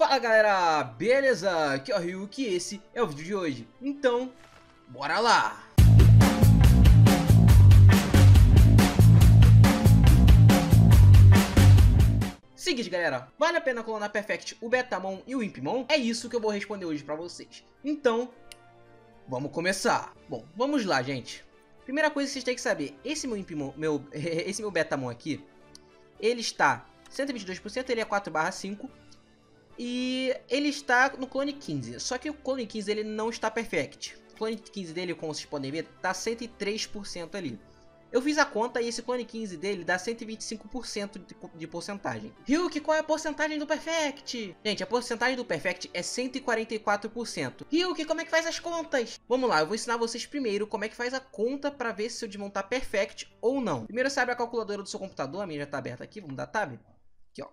Fala galera, beleza? Aqui é o Ryuki e esse é o vídeo de hoje. Então, bora lá! Seguinte galera, vale a pena clonar Perfect, o Betamon e o Impimon? É isso que eu vou responder hoje pra vocês. Então, vamos começar. Bom, vamos lá gente. Primeira coisa que vocês têm que saber, esse meu Betamon aqui, ele está 122%, ele é 4/5 e ele está no clone 15, só que o clone 15 ele não está perfect. O clone 15 dele, como vocês podem ver, está 103% ali. Eu fiz a conta e esse clone 15 dele dá 125% de porcentagem. Ryuki, qual é a porcentagem do Perfect? Gente, a porcentagem do Perfect é 144%. Ryuki, como é que faz as contas? Vamos lá, eu vou ensinar vocês primeiro como é que faz a conta para ver se o Digimon tá Perfect ou não. Primeiro você abre a calculadora do seu computador, a minha já tá aberta aqui, vamos dar tab. Aqui, ó.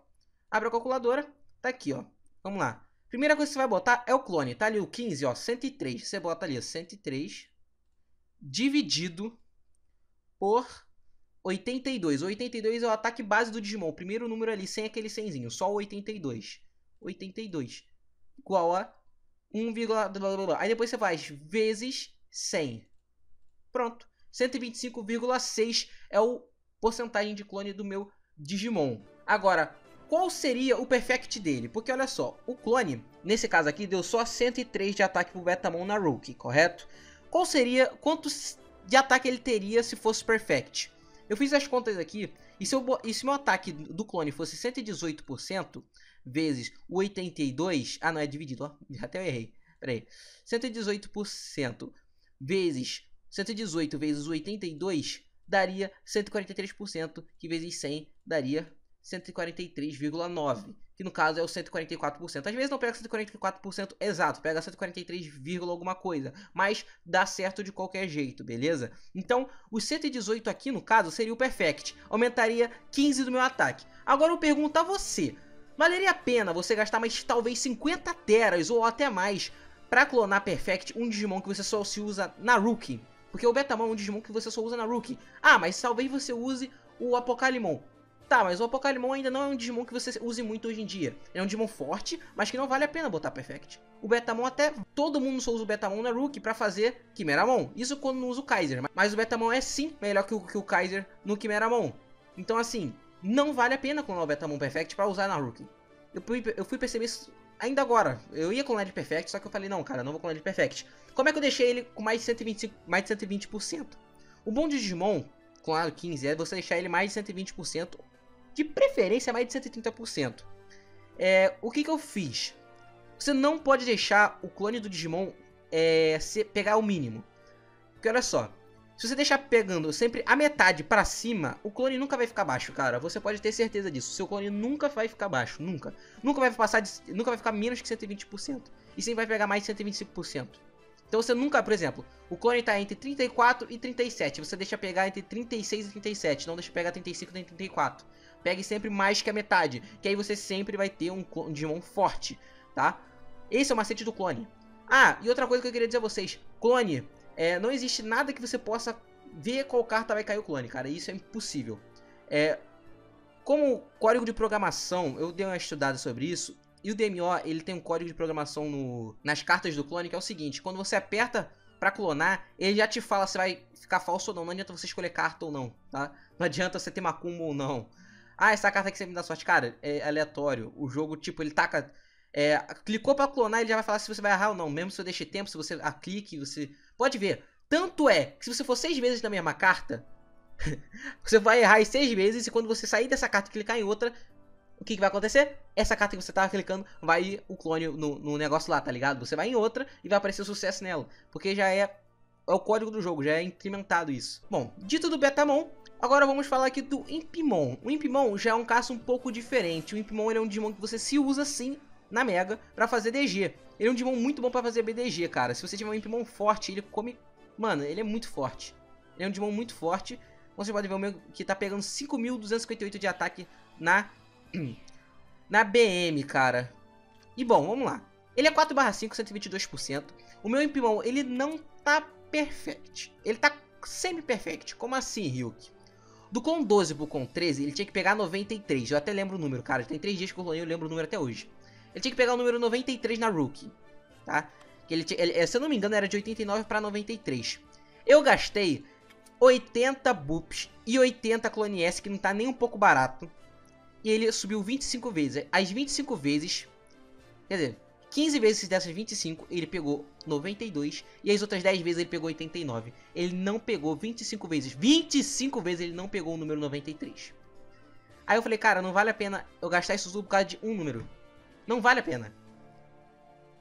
Abre a calculadora, tá aqui, ó. Vamos lá. Primeira coisa que você vai botar é o clone, tá ali o 15, ó, 103. Você bota ali, ó, 103 dividido por 82. 82 é o ataque base do Digimon. O primeiro número ali, sem aquele cenzinho. Só o 82. 82. Igual a 1, blá, blá, blá. Aí depois você faz vezes 100. Pronto. 125,6 é o porcentagem de clone do meu Digimon. Agora, qual seria o perfect dele? Porque olha só, o clone, nesse caso aqui, deu só 103 de ataque pro Betamon na Rookie, correto? Qual seria... quantos de ataque ele teria se fosse perfect? Eu fiz as contas aqui, e se meu ataque do clone fosse 118% vezes o 82, ah não, é dividido, ó, até eu errei, peraí, 118% vezes, 118 vezes 82 daria 143%, que vezes 100 daria 143,9%, que no caso é o 144%. Às vezes não pega 144% exato, pega 143, alguma coisa, mas dá certo de qualquer jeito, beleza? Então, os 118 aqui, no caso, seria o perfect, aumentaria 15 do meu ataque. Agora eu pergunto a você, valeria a pena você gastar mais talvez 50 teras ou até mais pra clonar perfect um Digimon que você só se usa na Rookie? Porque o Betamon é um Digimon que você só usa na Rookie. Ah, mas talvez você use o Apocalimon. Tá, mas o Apocalimon ainda não é um Digimon que você use muito hoje em dia. Ele é um Digimon forte, mas que não vale a pena botar Perfect. O Betamon até... todo mundo só usa o Betamon na Rookie pra fazer Quimeramon. Isso quando não usa o Kaiser. Mas o Betamon é sim melhor que o Kaiser no Quimeramon. Então assim, não vale a pena clonar o Betamon Perfect pra usar na Rookie. Eu fui perceber isso ainda agora. Eu ia clonar de Perfect, só que eu falei, não cara, não vou clonar de Perfect. Como é que eu deixei ele com mais de 120%? O bom de Digimon, clonado 15, é você deixar ele mais de 120%. De preferência, mais de 130%. O que eu fiz? Você não pode deixar o clone do Digimon pegar o mínimo. Porque olha só, se você deixar pegando sempre a metade pra cima, o clone nunca vai ficar baixo, cara. Você pode ter certeza disso. Seu clone nunca vai ficar baixo, nunca. Nunca vai ficar menos que 120%. E sempre vai pegar mais de 125%. Então você nunca, por exemplo, o clone tá entre 34 e 37. Você deixa pegar entre 36 e 37. Não deixa pegar 35 nem 34. Pegue sempre mais que a metade, que aí você sempre vai ter um Digimon forte, tá? Esse é o macete do clone. Ah, e outra coisa que eu queria dizer a vocês. Clone, não existe nada que você possa ver qual carta vai cair o clone, cara. Isso é impossível. Como código de programação, eu dei uma estudada sobre isso. E o DMO, ele tem um código de programação nas cartas do clone, que é o seguinte. Quando você aperta pra clonar, ele já te fala se vai ficar falso ou não. Não adianta você escolher carta ou não, tá? Não adianta você ter macumba ou não. Ah, essa carta aqui você me dá sorte. Cara, é aleatório. O jogo, tipo, ele taca... clicou pra clonar, ele já vai falar se você vai errar ou não. Mesmo se eu deixe tempo, se você clique, você... pode ver. Tanto é que se você for 6 vezes na mesma carta, você vai errar aí 6 vezes. E quando você sair dessa carta e clicar em outra, o que vai acontecer? Essa carta que você tava clicando, vai ir o clone no negócio lá, tá ligado? Você vai em outra e vai aparecer o sucesso nela. Porque já é o código do jogo, já é implementado isso. Bom, dito do Betamon... agora vamos falar aqui do Impimon. O Impimon já é um caso um pouco diferente. O Impimon ele é um Digimon que você se usa sim na Mega pra fazer DG. Ele é um Digimon muito bom pra fazer BDG, cara. Se você tiver um Impimon forte, ele come... mano, ele é muito forte. Ele é um Digimon muito forte. Como vocês podem ver, o meu que tá pegando 5.258 de ataque na BM, cara. E bom, vamos lá. Ele é 4/5, 122%. O meu Impimon, ele não tá perfect. Ele tá semi-perfect. Como assim, Ryuki? Do com 12 pro com 13, ele tinha que pegar 93. Eu até lembro o número, cara. Tem 3 dias que eu clonei, eu lembro o número até hoje. Ele tinha que pegar o número 93 na Rookie, tá? Que ele, se eu não me engano, era de 89 pra 93. Eu gastei 80 Bups e 80 Clone S, que não tá nem um pouco barato. E ele subiu 25 vezes. As 25 vezes... Quer dizer, 15 vezes dessas 25, ele pegou 92. E as outras 10 vezes ele pegou 89. Ele não pegou 25 vezes. 25 vezes ele não pegou o número 93. Aí eu falei, cara, não vale a pena eu gastar isso tudo por causa de um número. Não vale a pena.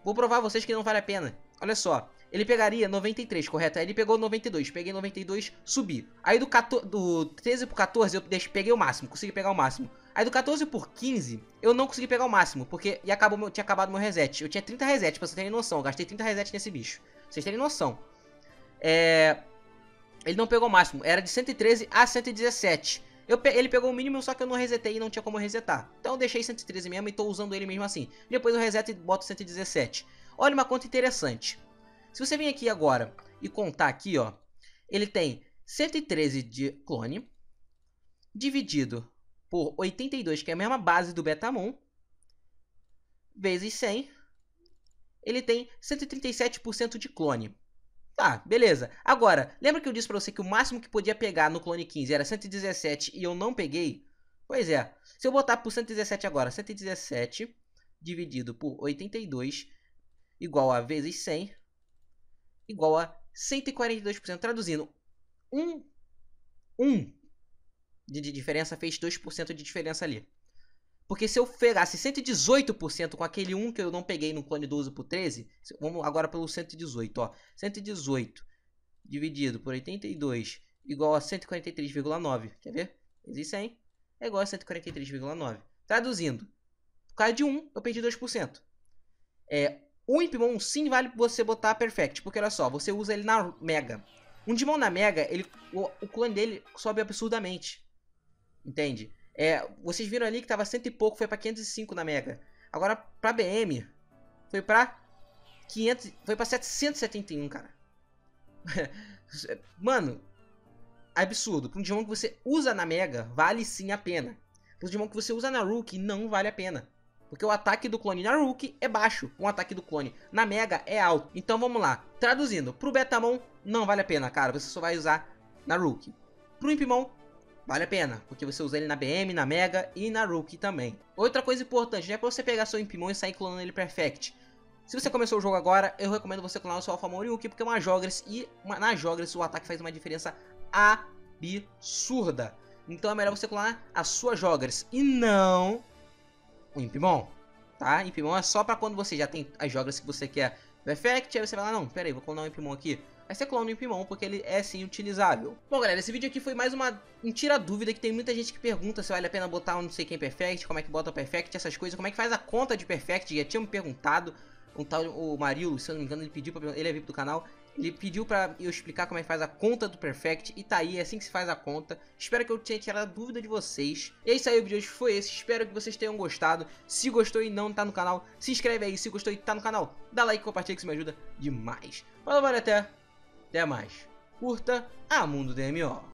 Vou provar a vocês que não vale a pena. Olha só. Ele pegaria 93, correto? Aí ele pegou 92. Peguei 92, subi. Aí do 13 pro 14 eu peguei o máximo. Consegui pegar o máximo. Aí do 14 por 15 eu não consegui pegar o máximo. Porque tinha acabado meu reset. Eu tinha 30 resets, pra vocês terem noção. Eu gastei 30 resets nesse bicho. Pra vocês terem noção. Ele não pegou o máximo. Era de 113 a 117. Ele pegou o mínimo, só que eu não resetei e não tinha como resetar. Então eu deixei 113 mesmo e tô usando ele mesmo assim. Depois eu reseto e boto 117. Olha uma conta interessante. Se você vir aqui agora e contar aqui, ó, ele tem 113 de clone, dividido por 82, que é a mesma base do Betamon, vezes 100, ele tem 137% de clone. Tá, beleza. Agora, lembra que eu disse pra você que o máximo que podia pegar no clone 15 era 117 e eu não peguei? Pois é. Se eu botar por 117 agora, 117 dividido por 82, igual a vezes 100... igual a 142%. Traduzindo, 1 de diferença fez 2% de diferença ali. Porque se eu pegasse 118% com aquele 1 que eu não peguei no clone 12 por 13, vamos agora pelo 118, ó. 118 dividido por 82 igual a 143,9. Quer ver? Vezes 100 é igual a 143,9. Traduzindo, por causa de 1, eu perdi 2%. O Impimon sim vale você botar Perfect, porque olha só, você usa ele na Mega. Um Digimon na Mega, o clone dele sobe absurdamente, entende? Vocês viram ali que tava 100 e pouco, foi pra 505 na Mega. Agora pra BM, foi pra 500, foi pra 771, cara. Mano, absurdo. Pra um Digimon que você usa na Mega, vale sim a pena. Pra um Digimon que você usa na Rookie, não vale a pena. Porque o ataque do clone na Rookie é baixo. O ataque do clone na Mega é alto. Então vamos lá. Traduzindo. Pro Betamon não vale a pena, cara. Você só vai usar na Rookie. Pro Impimon vale a pena. Porque você usa ele na BM, na Mega e na Rookie também. Outra coisa importante. Não é pra você pegar seu Impimon e sair clonando ele Perfect. Se você começou o jogo agora, eu recomendo você clonar o seu Alpha Moriuki. Porque é uma Jogres. Na Jogres o ataque faz uma diferença absurda. Então é melhor você clonar a sua Jogres. E não... o Impimon, tá? Impimon é só pra quando você já tem as jogas que você quer Perfect, aí você vai lá, não, pera aí, vou clonar o Impimon aqui. Aí você clona o Impimon porque ele é sim utilizável. Bom, galera, esse vídeo aqui foi mais um tira dúvida, que tem muita gente que pergunta se vale a pena botar um não sei quem Perfect, como é que bota o Perfect, essas coisas, como é que faz a conta de Perfect, já tinha me perguntado, o Marilu, se eu não me engano, ele pediu pra... ele é VIP do canal, ele pediu pra eu explicar como é que faz a conta do Perfect. E tá aí, é assim que se faz a conta. Espero que eu tenha tirado a dúvida de vocês. E é isso aí, o vídeo de hoje foi esse. Espero que vocês tenham gostado. Se gostou e não tá no canal, se inscreve aí. Se gostou e tá no canal, dá like e compartilha, que isso me ajuda demais. Falou, valeu, até mais. Curta a Mundo DMO.